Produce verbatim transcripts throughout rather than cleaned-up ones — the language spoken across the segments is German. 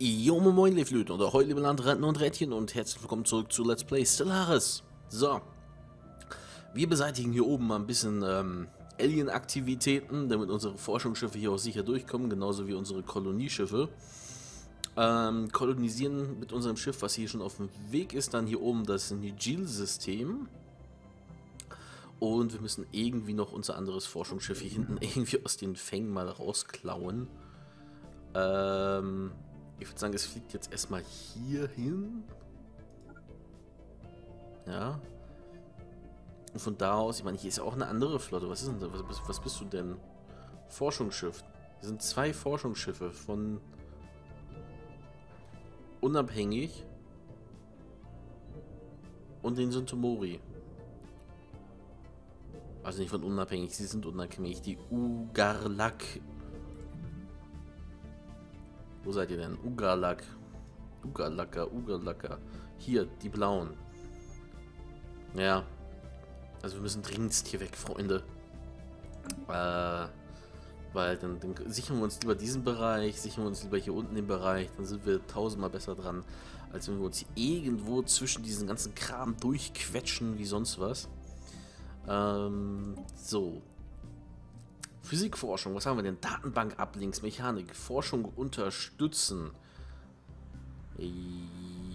Jo, moin, Leaflüten oder heute, liebe Landratten und Rädchen und herzlich willkommen zurück zu Let's Play Stellaris. So, wir beseitigen hier oben mal ein bisschen ähm, Alien-Aktivitäten, damit unsere Forschungsschiffe hier auch sicher durchkommen, genauso wie unsere Kolonieschiffe. Ähm, kolonisieren mit unserem Schiff, was hier schon auf dem Weg ist, dann hier oben das Nijil-System. Und wir müssen irgendwie noch unser anderes Forschungsschiff hier hinten irgendwie aus den Fängen mal rausklauen. Ähm... Ich würde sagen, es fliegt jetzt erstmal hier hin. Ja. Und von da aus, ich meine, hier ist ja auch eine andere Flotte. Was ist denn da? Was, was bist du denn? Forschungsschiff. Hier sind zwei Forschungsschiffe von Unabhängig und den Suntomori. Also nicht von Unabhängig, sie sind unabhängig. Die Ugarlak. Wo seid ihr denn? Ugarlak. Ugarlacker, Ugarlacker. Hier, die Blauen. Ja. Also wir müssen dringendst hier weg, Freunde. Äh, weil dann, dann sichern wir uns lieber diesen Bereich, sichern wir uns lieber hier unten den Bereich, dann sind wir tausendmal besser dran, als wenn wir uns hier irgendwo zwischen diesen ganzen Kram durchquetschen wie sonst was. Ähm, so. Physikforschung, was haben wir denn? Datenbank, Ablinks, Mechanik, Forschung unterstützen.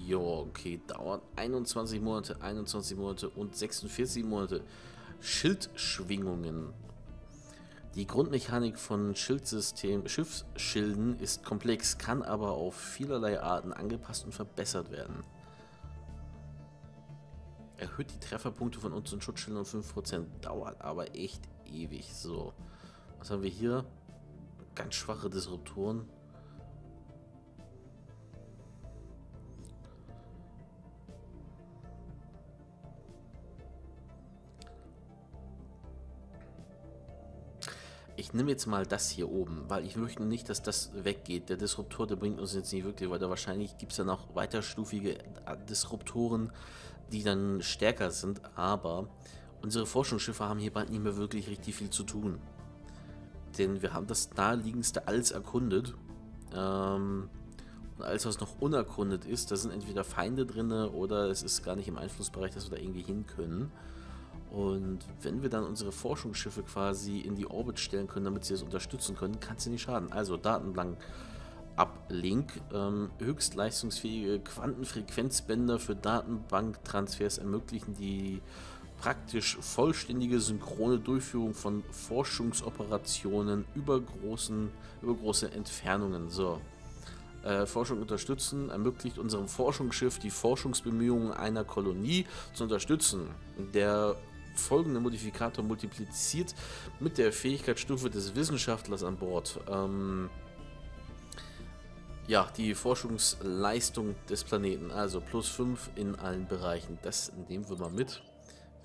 Jo, okay, dauert einundzwanzig Monate, einundzwanzig Monate und sechsundvierzig Monate. Schildschwingungen. Die Grundmechanik von Schildsystem, Schiffsschilden ist komplex, kann aber auf vielerlei Arten angepasst und verbessert werden. Erhöht die Trefferpunkte von unseren Schutzschilden um fünf Prozent, dauert aber echt ewig. So. Was haben wir hier? Ganz schwache Disruptoren. Ich nehme jetzt mal das hier oben, weil ich möchte nicht, dass das weggeht. Der Disruptor, der bringt uns jetzt nicht wirklich weiter. Wahrscheinlich gibt es ja noch weiterstufige Disruptoren, die dann stärker sind. Aber unsere Forschungsschiffe haben hier bald nicht mehr wirklich richtig viel zu tun. Denn wir haben das naheliegendste alles erkundet. Ähm, und alles, was noch unerkundet ist, da sind entweder Feinde drin oder es ist gar nicht im Einflussbereich, dass wir da irgendwie hin können. Und wenn wir dann unsere Forschungsschiffe quasi in die Orbit stellen können, damit sie es unterstützen können, kann es ja nicht schaden. Also Datenbank Uplink, ähm, höchst leistungsfähige Quantenfrequenzbänder für Datenbanktransfers ermöglichen die praktisch vollständige synchrone Durchführung von Forschungsoperationen über, großen, über große Entfernungen. So. Äh, Forschung unterstützen ermöglicht unserem Forschungsschiff die Forschungsbemühungen einer Kolonie zu unterstützen. Der folgende Modifikator multipliziert mit der Fähigkeitsstufe des Wissenschaftlers an Bord. Ähm, ja, die Forschungsleistung des Planeten, also plus fünf in allen Bereichen. Das nehmen wir mal mit.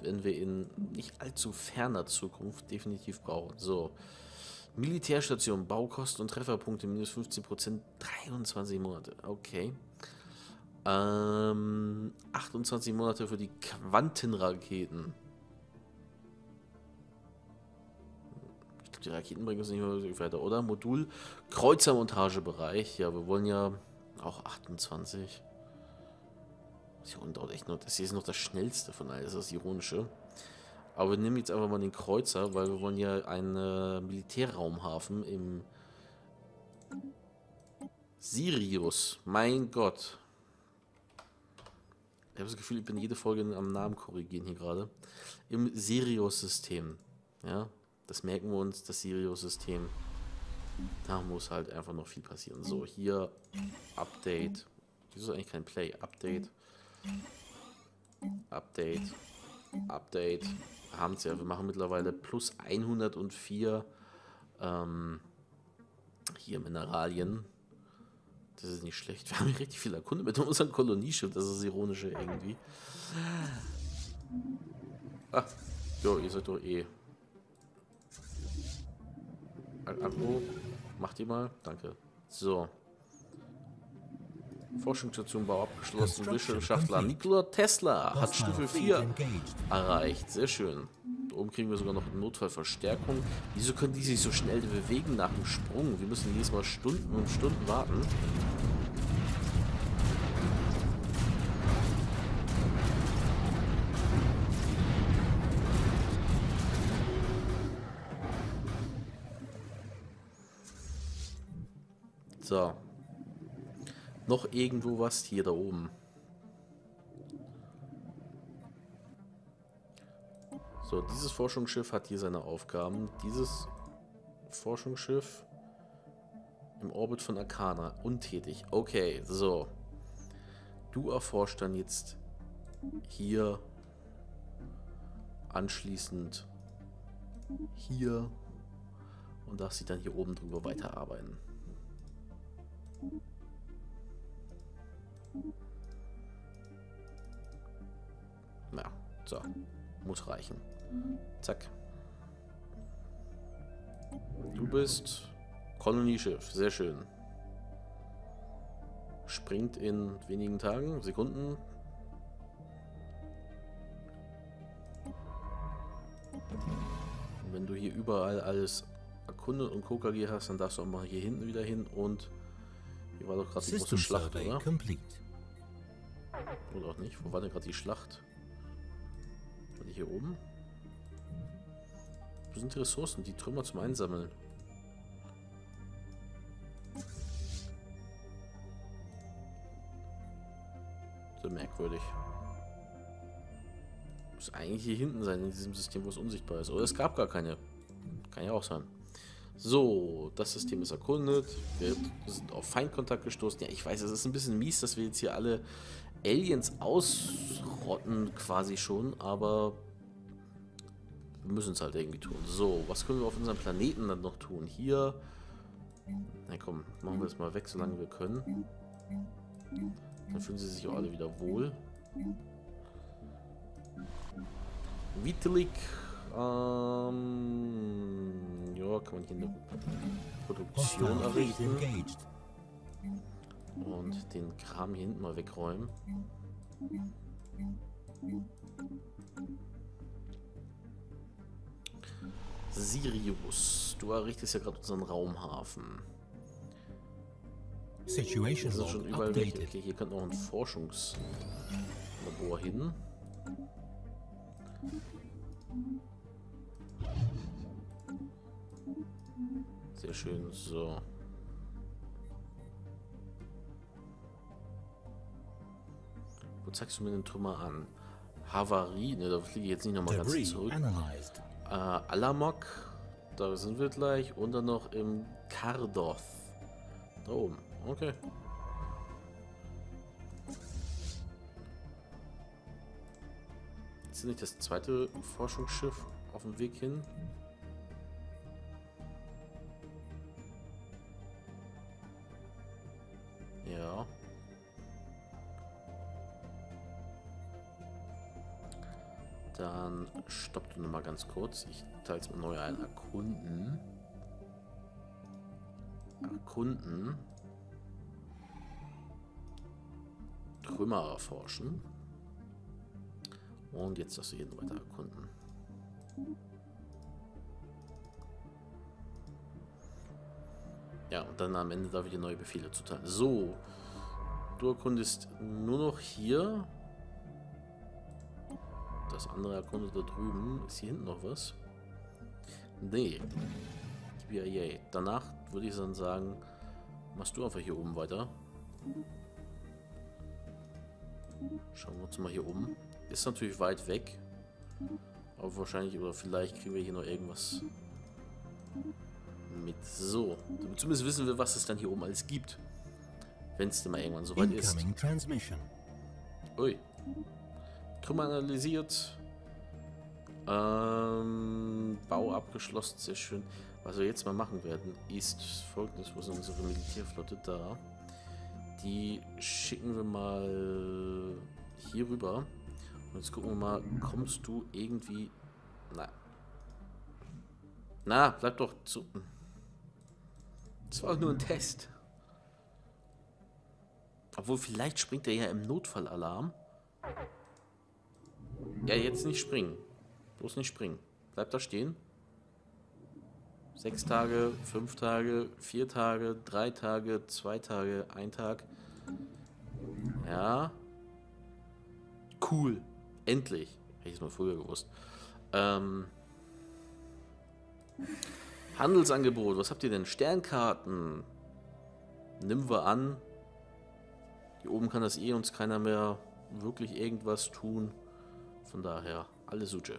Wenn wir in nicht allzu ferner Zukunft definitiv brauchen. So, Militärstation, Baukosten und Trefferpunkte minus fünfzehn Prozent, dreiundzwanzig Monate, okay. Ähm, achtundzwanzig Monate für die Quantenraketen. Ich glaube, die Raketen bringen uns nicht mehr wirklich weiter, oder? Modul, Kreuzermontagebereich, ja, wir wollen ja auch achtundzwanzig. Und echt nur, das hier ist noch das schnellste von allen, das ist das Ironische. Aber wir nehmen jetzt einfach mal den Kreuzer, weil wir wollen ja einen Militärraumhafen im Sirius. Mein Gott. Ich habe das Gefühl, ich bin jede Folge am Namen korrigieren hier gerade. Im Sirius-System. Ja, das merken wir uns, das Sirius-System. Da muss halt einfach noch viel passieren. So, hier Update. Wieso eigentlich kein Play? Update. Update, Update, wir haben es ja, wir machen mittlerweile plus hundertvier ähm, hier Mineralien, das ist nicht schlecht, wir haben hier richtig viel erkundet mit unserem Kolonieschiff, das ist das Ironische irgendwie. Ah, jo, ihr seid doch eh. Akku, macht ihr mal, danke. So. Forschungsstation Bau abgeschlossen. Wissenschaftler Nikola Tesla hat Stufe vier erreicht. Sehr schön. Da oben kriegen wir sogar noch eine Notfallverstärkung. Wieso können die sich so schnell bewegen nach dem Sprung? Wir müssen jedes Mal Stunden und Stunden warten. So. Noch irgendwo was hier da oben. So, dieses Forschungsschiff hat hier seine Aufgaben. Dieses Forschungsschiff im Orbit von Arcana. Untätig. Okay, so. Du erforscht dann jetzt hier anschließend hier und darfst sie dann hier oben drüber weiterarbeiten. Na, so. Muss reichen. Zack. Du bist Kolonieschiff. Sehr schön. Springt in wenigen Tagen, Sekunden. Und wenn du hier überall alles erkundet und Kokagi hast, dann darfst du auch mal hier hinten wieder hin und hier war doch gerade die große Schlacht, oder? Oder auch nicht. Wo war denn gerade die Schlacht? Hier oben. Wo sind die Ressourcen? Die Trümmer zum Einsammeln. So merkwürdig. Muss eigentlich hier hinten sein in diesem System, wo es unsichtbar ist. Oder es gab gar keine. Kann ja auch sein. So, das System ist erkundet. Wir sind auf Feindkontakt gestoßen. Ja, ich weiß, es ist ein bisschen mies, dass wir jetzt hier alle Aliens ausrotten quasi schon, aber wir müssen es halt irgendwie tun. So, was können wir auf unserem Planeten dann noch tun? Hier, na komm, machen wir es mal weg, solange wir können. Dann fühlen sie sich auch alle wieder wohl. Vitalik, ähm, ja, kann man hier eine Produktion errichten. Und den Kram hier hinten mal wegräumen. Sirius, du errichtest ja gerade unseren Raumhafen. Situation ist schon überall weg. Okay, hier könnte noch ein Forschungslabor hin. Sehr schön, so. Wo zeigst du mir den Trümmer an? Havarie, ne, da fliege ich jetzt nicht nochmal ganz zurück. Äh, Alamok, da sind wir gleich. Und dann noch im Kardoth. Da oben, okay. Ist nicht das zweite Forschungsschiff auf dem Weg hin? Ja. Dann stopp du nochmal ganz kurz. Ich teile es mal neu ein. Erkunden. Erkunden. Trümmer erforschen. Und jetzt darfst du jeden weiter erkunden. Ja, und dann am Ende darf ich dir neue Befehle zuteilen. So. Du erkundest nur noch hier. Das andere erkundet da drüben. Ist hier hinten noch was? Nee. T B A. Danach würde ich dann sagen, machst du einfach hier oben weiter. Schauen wir uns mal hier oben. Ist natürlich weit weg. Aber wahrscheinlich oder vielleicht kriegen wir hier noch irgendwas mit. So. Zumindest wissen wir, was es dann hier oben alles gibt. Wenn es denn mal irgendwann soweit ist. Ui. Trümmer analysiert. Ähm, Bau abgeschlossen, sehr schön. Was wir jetzt mal machen werden, ist folgendes: Wo ist unsere Militärflotte da? Die schicken wir mal hier rüber. Und jetzt gucken wir mal, kommst du irgendwie. Na. Na, bleib doch zu. Das war auch nur ein Test. Obwohl, vielleicht springt er ja im Notfallalarm. Ja, jetzt nicht springen. Bloß nicht springen. Bleib da stehen. Sechs Tage, fünf Tage, vier Tage, drei Tage, zwei Tage, ein Tag. Ja. Cool. Endlich. Hätte ich es mal früher gewusst. Ähm. Handelsangebot. Was habt ihr denn? Sternkarten. Nehmen wir an, hier oben kann das eh uns keiner mehr wirklich irgendwas tun. Von daher, alles Suche.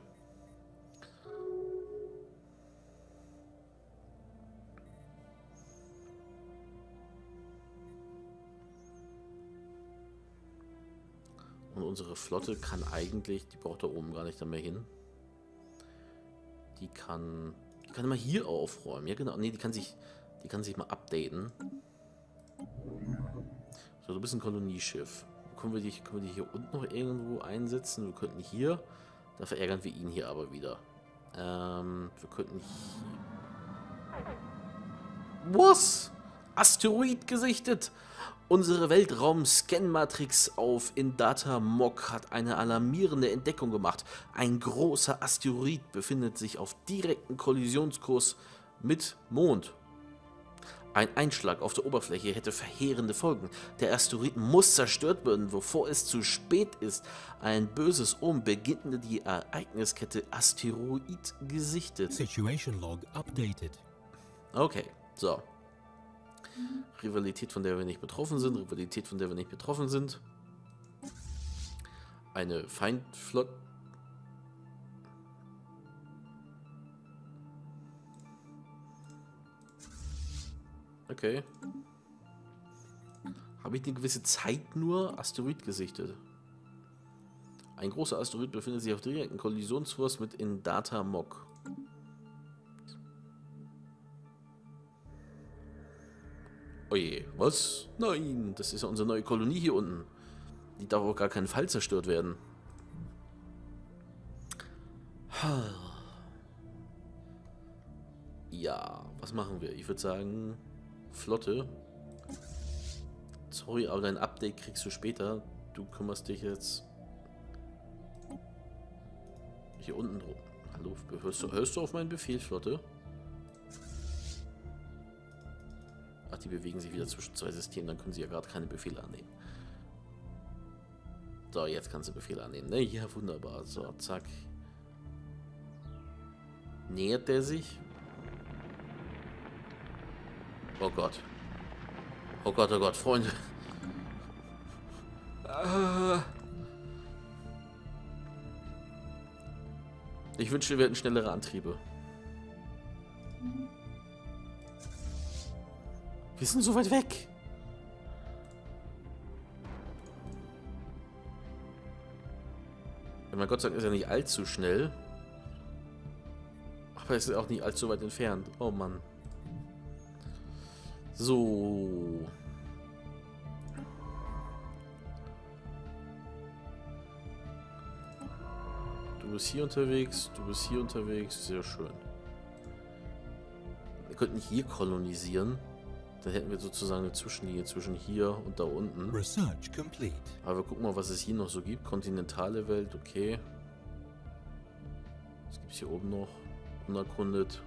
Und unsere Flotte kann eigentlich, die braucht da oben gar nicht mehr hin. Die kann, die kann immer hier aufräumen. Ja genau, nee, die kann sich, die kann sich mal updaten. So, du bist ein Kolonieschiff. Können wir, dich, können wir dich hier unten noch irgendwo einsetzen? Wir könnten hier, da verärgern wir ihn hier aber wieder. Ähm, wir könnten hier... Was? Asteroid gesichtet! Unsere Weltraum-Scan-Matrix auf Indatar Mok hat eine alarmierende Entdeckung gemacht. Ein großer Asteroid befindet sich auf direkten Kollisionskurs mit Mond. Ein Einschlag auf der Oberfläche hätte verheerende Folgen. Der Asteroid muss zerstört werden, bevor es zu spät ist. Ein böses Um beginnt die Ereigniskette Asteroid gesichtet. Situation Log updated. Okay, so. Rivalität, von der wir nicht betroffen sind. Rivalität, von der wir nicht betroffen sind. Eine Feindflotte. Okay. Habe ich eine gewisse Zeit nur Asteroid gesichtet? Ein großer Asteroid befindet sich auf direkten Kollisionskurs mit Indatar Mok. Oje, was? Nein, das ist ja unsere neue Kolonie hier unten. Die darf auf gar keinen Fall zerstört werden. Ja, was machen wir? Ich würde sagen, Flotte. Sorry, aber dein Update kriegst du später. Du kümmerst dich jetzt hier unten drum. Hallo, hörst du, hörst du auf meinen Befehl, Flotte? Ach, die bewegen sich wieder zwischen zwei Systemen, dann können sie ja gerade keine Befehle annehmen. So, jetzt kannst du Befehle annehmen, ne? Ja, wunderbar. So, zack. Nähert der sich? Oh Gott. Oh Gott, oh Gott, Freunde. Ich wünschte, wir hätten schnellere Antriebe. Wir sind so weit weg. Mein Gott sei Dank ist er nicht allzu schnell. Aber es ist auch nicht allzu weit entfernt. Oh Mann. So. Du bist hier unterwegs, du bist hier unterwegs. Sehr schön. Wir könnten hier kolonisieren. Dann hätten wir sozusagen eine Zwischenlinie zwischen hier und da unten. Research complete. Aber wir gucken mal, was es hier noch so gibt. Kontinentale Welt, okay. Was gibt es hier oben noch? Unerkundet.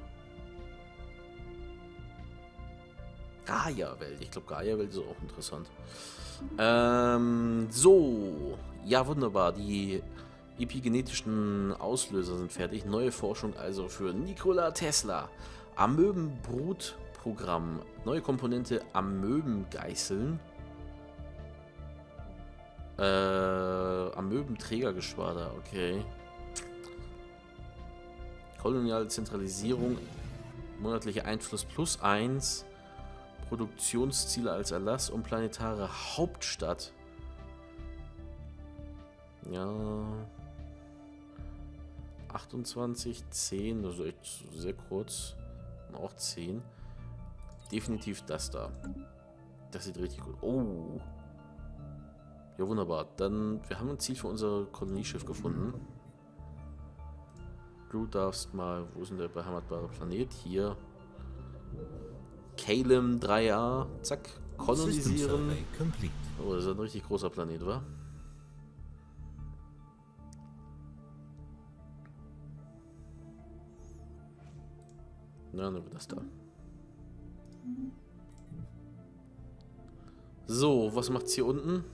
Gaia-Welt. Ich glaube, Gaia-Welt ist auch interessant. Ähm, so. Ja, wunderbar. Die epigenetischen Auslöser sind fertig. Neue Forschung also für Nikola Tesla. Amöbenbrut. Programm. Neue Komponente Amöbengeißeln. Äh, Amöbenträgergeschwader, okay. Koloniale Zentralisierung. Monatliche Einfluss plus eins. Produktionsziele als Erlass und planetare Hauptstadt. Ja. achtundzwanzig, zehn, also echt sehr kurz. Auch zehn. Definitiv das da. Das sieht richtig gut. Oh. Ja, wunderbar. Dann, wir haben ein Ziel für unser Kolonieschiff gefunden. Du darfst mal, wo ist denn der beheimatbare Planet? Hier. Kalem drei a. Zack. Kolonisieren. Oh, das ist ein richtig großer Planet, wa? Na, nehmen wir das da. So, was macht's hier unten?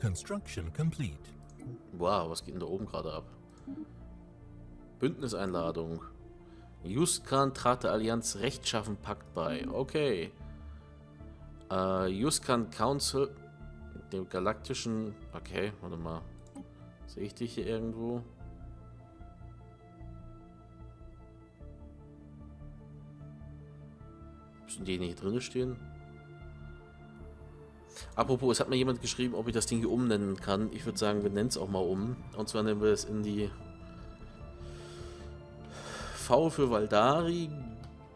Construction complete. Wow, was geht denn da oben gerade ab? Bündniseinladung. Yuskan trat der Allianz rechtschaffen Pakt bei. Okay. Uh, Yuskan Council, dem galaktischen... Okay, warte mal. Sehe ich dich hier irgendwo? Müssen die nicht drin stehen? Apropos, es hat mir jemand geschrieben, ob ich das Ding hier umnennen kann. Ich würde sagen, wir nennen es auch mal um. Und zwar nennen wir es in die... V für Valdari,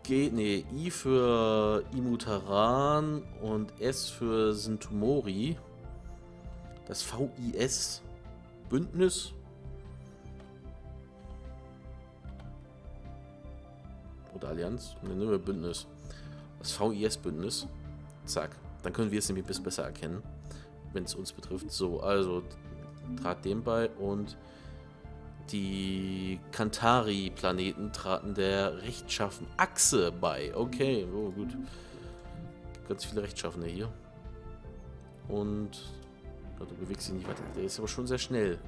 G, nee, I für Imutaran und S für Sintumori. Das V I S Bündnis. Oder Allianz? Ne, nehmen wir Bündnis. Das V I S Bündnis. Zack. Dann können wir es nämlich ein bisschen besser erkennen, wenn es uns betrifft. So, also trat dem bei und die Kantari-Planeten traten der rechtschaffenen Achse bei. Okay, oh, gut. Gibt ganz viele Rechtschaffene hier. Und ja, du bewegst dich nicht weiter. Der ist aber schon sehr schnell.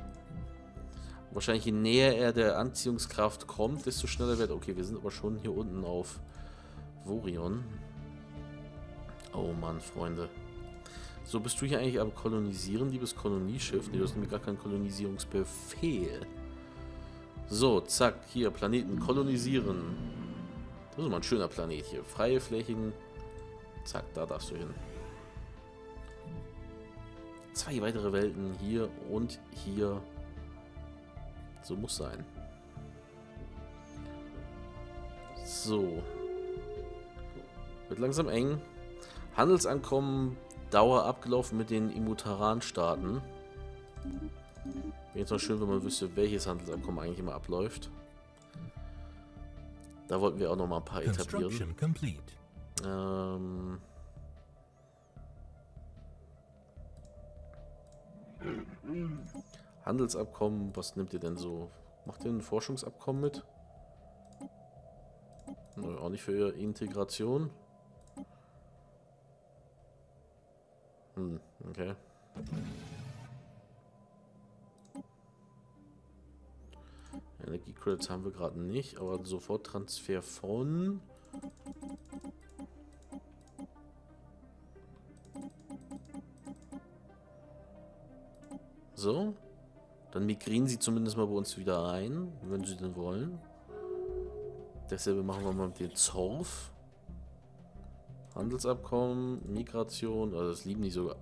Wahrscheinlich je näher er der Anziehungskraft kommt, desto schneller wird. Okay, wir sind aber schon hier unten auf Vorion. Oh Mann, Freunde. So, bist du hier eigentlich am Kolonisieren, liebes Kolonieschiff? Ne, du hast nämlich gar keinen Kolonisierungsbefehl. So, zack, hier, Planeten kolonisieren. Das ist mal ein schöner Planet hier. Freie Flächen. Zack, da darfst du hin. Zwei weitere Welten, hier und hier. So muss sein. So. Wird langsam eng. Handelsankommen, Dauer abgelaufen mit den Imutaran-Staaten. Wäre jetzt noch schön, wenn man wüsste, welches Handelsabkommen eigentlich immer abläuft. Da wollten wir auch noch mal ein paar etablieren. Ähm Handelsabkommen, was nimmt ihr denn so? Macht ihr ein Forschungsabkommen mit? Nö, auch nicht für ihre Integration. Hm, okay. Energy Credits haben wir gerade nicht, aber sofort Transfer von so, dann migrieren sie zumindest mal bei uns wieder ein, wenn sie denn wollen. Dasselbe machen wir mal mit dem Zorf. Handelsabkommen, Migration, also das lieben die sogar.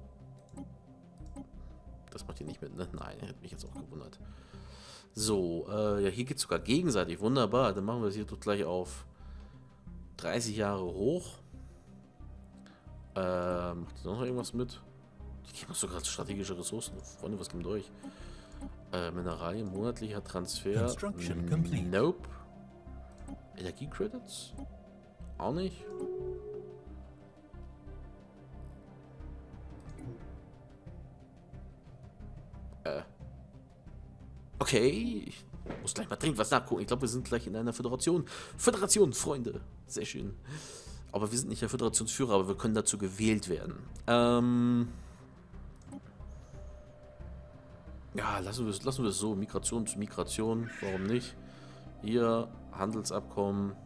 Das macht ihr nicht mit, ne? Nein, hätte mich jetzt auch gewundert. So, äh, ja, hier geht es sogar gegenseitig. Wunderbar, dann machen wir es hier doch gleich auf dreißig Jahre hoch. Äh, macht ihr noch irgendwas mit? Die geben uns sogar strategische Ressourcen. Freunde, was kommt euch? Äh, Mineralien, monatlicher Transfer. Nope. Energiecredits? Auch nicht. Äh. Okay, ich muss gleich mal dringend was nachgucken. Ich glaube, wir sind gleich in einer Föderation. Föderation, Freunde. Sehr schön. Aber wir sind nicht der Föderationsführer, aber wir können dazu gewählt werden. Ähm ja, lassen wir es lassen wir es so. Migration zu Migration. Warum nicht? Hier, Handelsabkommen.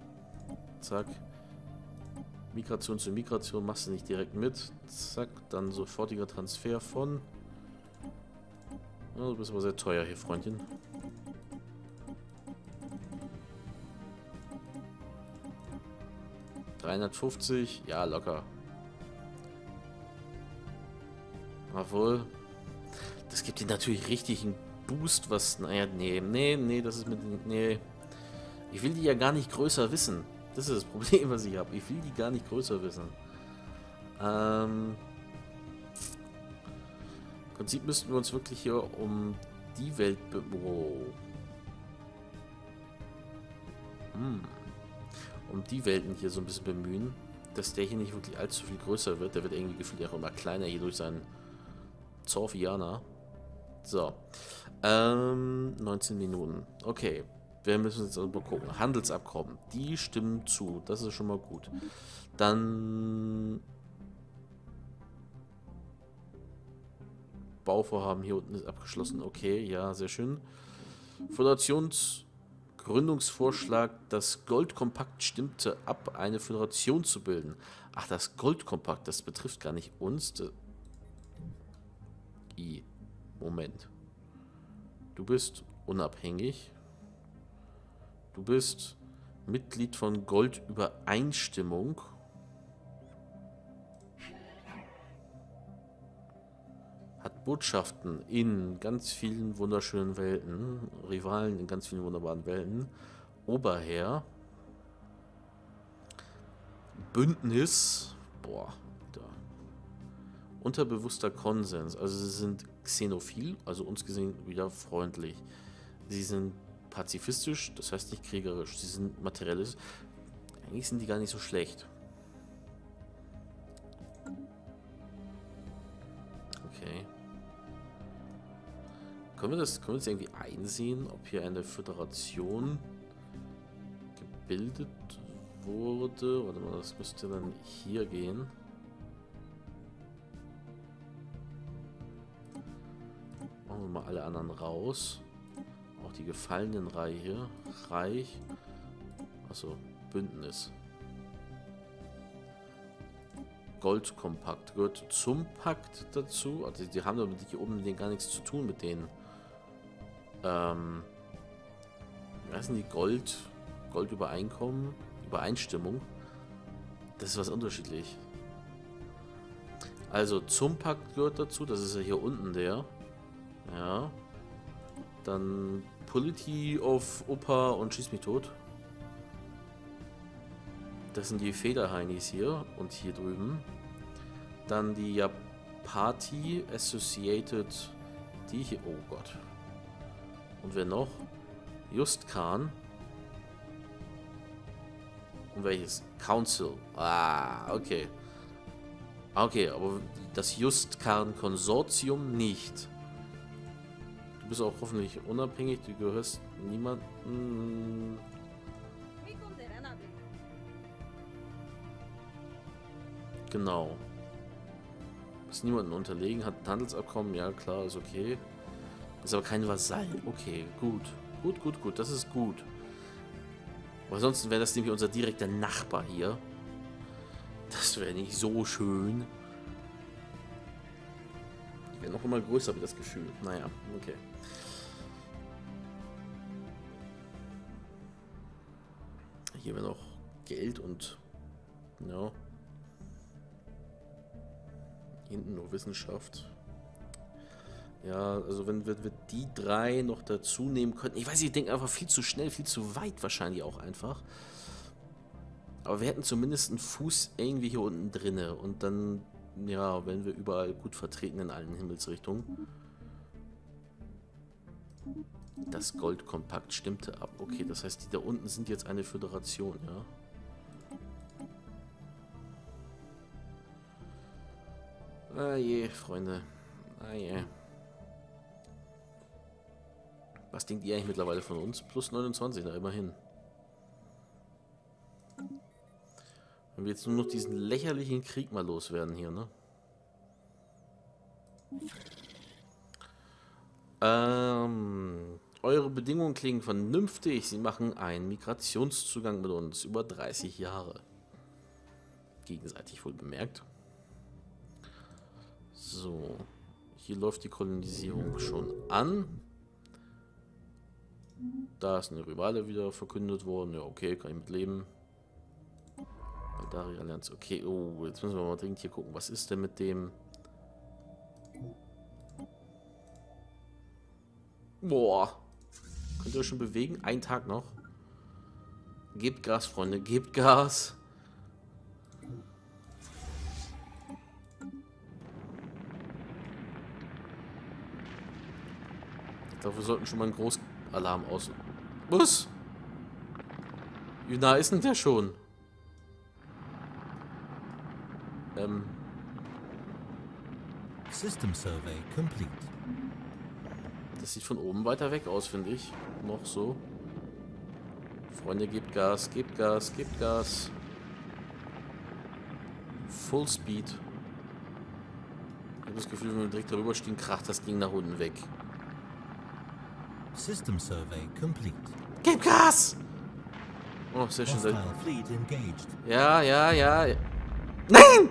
Zack. Migration zu Migration. Machst du nicht direkt mit. Zack. Dann sofortiger Transfer von... Du bist aber sehr teuer hier, Freundchen. dreihundertfünfzig, ja, locker. Obwohl, das gibt dir natürlich richtig einen Boost, was... Naja, nee, nee, nee, das ist mit... Nee. Ich will die ja gar nicht größer wissen. Das ist das Problem, was ich habe. Ich will die gar nicht größer wissen. Ähm... Im Prinzip müssten wir uns wirklich hier um die Welt... Oh. Hm. Um die Welten hier so ein bisschen bemühen, dass der hier nicht wirklich allzu viel größer wird. Der wird irgendwie gefühlt auch immer kleiner hier durch seinen Zorfianer. So. Ähm, neunzehn Minuten. Okay. Wir müssen jetzt also mal gucken. Handelsabkommen. Die stimmen zu. Das ist schon mal gut. Dann... Bauvorhaben hier unten ist abgeschlossen. Okay, ja, sehr schön. Föderations Gründungsvorschlag, das Goldkompakt stimmte ab, eine Föderation zu bilden. Ach, das Goldkompakt, das betrifft gar nicht uns. I. Moment. Du bist unabhängig. Du bist Mitglied von Goldübereinstimmung. Hat Botschaften in ganz vielen wunderschönen Welten, Rivalen in ganz vielen wunderbaren Welten, Oberherr, Bündnis, boah, da. Unterbewusster Konsens, also sie sind xenophil, also uns gesehen wieder freundlich. Sie sind pazifistisch, das heißt nicht kriegerisch, sie sind materielles, eigentlich sind die gar nicht so schlecht. Okay. Können wir das, können wir das irgendwie einsehen, ob hier eine Föderation gebildet wurde? Warte mal, das müsste dann hier gehen. Machen wir mal alle anderen raus. Auch die gefallenen Reihe hier. Reich. Achso, Bündnis. Goldkompakt gehört zum Pakt dazu. Also die haben damit hier oben mit denen gar nichts zu tun, mit denen. Ähm. Wie heißen die? Gold. Goldübereinkommen. Übereinstimmung. Das ist was unterschiedlich. Also zum Pakt gehört dazu. Das ist ja hier unten der. Ja. Dann Polity of Opa und Schieß mich tot. Das sind die Federheinis hier und hier drüben. Dann die Japati Associated, die hier, oh Gott. Und wer noch? Justkan. Und welches? Council. Ah, okay. Okay, aber das Justkan-Konsortium nicht. Du bist auch hoffentlich unabhängig, du gehörst niemandem. Genau. Ist niemandem unterlegen, hat ein Handelsabkommen, ja klar, ist okay. Ist aber kein Vasall. Okay, gut. Gut, gut, gut, das ist gut. Aber ansonsten wäre das nämlich unser direkter Nachbar hier. Das wäre nicht so schön. Ich wäre noch immer größer, habe ich das Gefühl. Naja, okay. Hier wäre noch Geld und... Ja. Hinten nur Wissenschaft. Ja, also wenn wir, wir die drei noch dazu nehmen könnten. Ich weiß nicht, ich denke einfach viel zu schnell, viel zu weit wahrscheinlich auch einfach. Aber wir hätten zumindest einen Fuß irgendwie hier unten drinne. Und dann, ja, wären wir überall gut vertreten in allen Himmelsrichtungen. Das Goldkompakt stimmte ab. Okay, das heißt, die da unten sind jetzt eine Föderation, ja. Ah je, Freunde. Ah je. Was denkt ihr eigentlich mittlerweile von uns? Plus neunundzwanzig, na immerhin. Wenn wir jetzt nur noch diesen lächerlichen Krieg mal loswerden hier, ne? Ähm, eure Bedingungen klingen vernünftig. Sie machen einen Migrationszugang mit uns. Über dreißig Jahre. Gegenseitig wohl bemerkt. So, hier läuft die Kolonisierung schon an. Da ist eine Rivale wieder verkündet worden. Ja, okay, kann ich mitleben. Valdari Allianz, okay. Oh, jetzt müssen wir mal dringend hier gucken. Was ist denn mit dem? Boah. Könnt ihr euch schon bewegen? Ein Tag noch. Gebt Gas, Freunde, gebt Gas. Wir sollten schon mal einen Großalarm aus... Was? Wie nah ist denn der schon? Ähm. System Survey complete. Das sieht von oben weiter weg aus, finde ich. Noch so. Freunde, gebt Gas, gebt Gas, gebt Gas. Full Speed. Ich habe das Gefühl, wenn wir direkt darüber stehen, kracht das Ding nach unten weg. System survey complete. Gib Gas! Oh, sehr schön. Ja, ja, ja. Nein!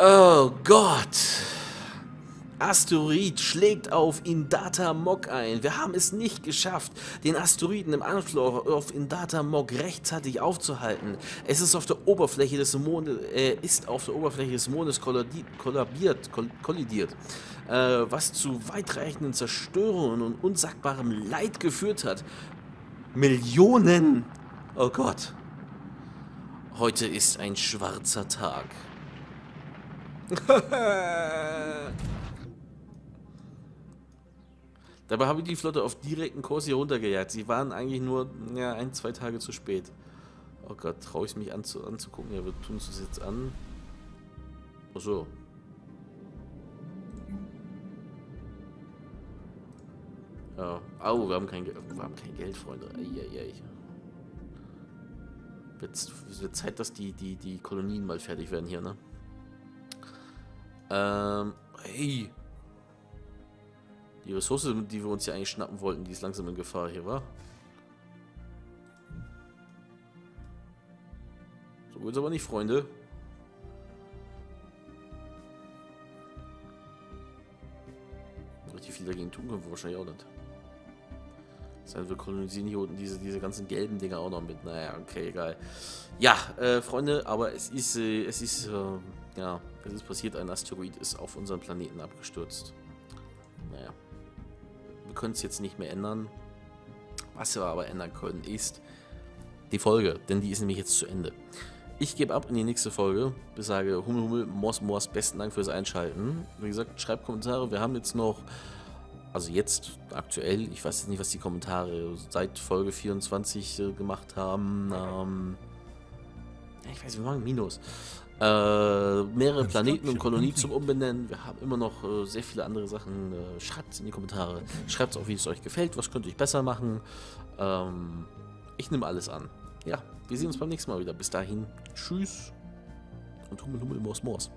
Oh Gott! Asteroid schlägt auf Indatar Mok ein. Wir haben es nicht geschafft, den Asteroiden im Anflug auf Indatar Mok rechtzeitig aufzuhalten. Es ist auf der Oberfläche des Mondes, äh, ist auf der Oberfläche des Mondes kollabiert, koll kollidiert, äh, was zu weitreichenden Zerstörungen und unsagbarem Leid geführt hat. Millionen! Oh Gott! Heute ist ein schwarzer Tag. Dabei habe ich die Flotte auf direkten Kurs hier runtergejagt. Sie waren eigentlich nur ja, ein, zwei Tage zu spät. Oh Gott, traue ich mich anzu anzugucken. Ja, wir tun es uns jetzt an. Achso. Ja. Au, wir haben kein, Ge wir haben kein Geld, Freunde. Eieiei. Jetzt wird Zeit, dass die, die, die Kolonien mal fertig werden hier, ne? Ähm, hey. Die Ressource, die wir uns ja eigentlich schnappen wollten, die ist langsam in Gefahr hier, wa? So wird's aber nicht, Freunde. Richtig viel dagegen tun können wir wahrscheinlich auch nicht. Das heißt, wir kolonisieren hier unten diese, diese ganzen gelben Dinger auch noch mit. Naja, okay, egal. Ja, äh, Freunde, aber es ist, äh, es ist, äh, ja, es ist passiert, ein Asteroid ist auf unseren Planeten abgestürzt. Naja. Wir können es jetzt nicht mehr ändern. Was wir aber ändern können, ist die Folge. Denn die ist nämlich jetzt zu Ende. Ich gebe ab in die nächste Folge. Ich sage Hummel, Hummel, Mors, Mors, besten Dank fürs Einschalten. Wie gesagt, schreibt Kommentare. Wir haben jetzt noch, also jetzt aktuell, ich weiß jetzt nicht, was die Kommentare seit Folge vierundzwanzig äh, gemacht haben. Ähm, ich weiß, wir machen Minus. Äh, mehrere Planeten und Kolonien zum Umbenennen. Wir haben immer noch äh, sehr viele andere Sachen. Äh, schreibt es in die Kommentare. Schreibt es auch, wie es euch gefällt. Was könnt ihr besser machen? Ähm, ich nehme alles an. Ja, wir sehen uns beim nächsten Mal wieder. Bis dahin. Tschüss. Und Hummel, Hummel, Mors, Mors.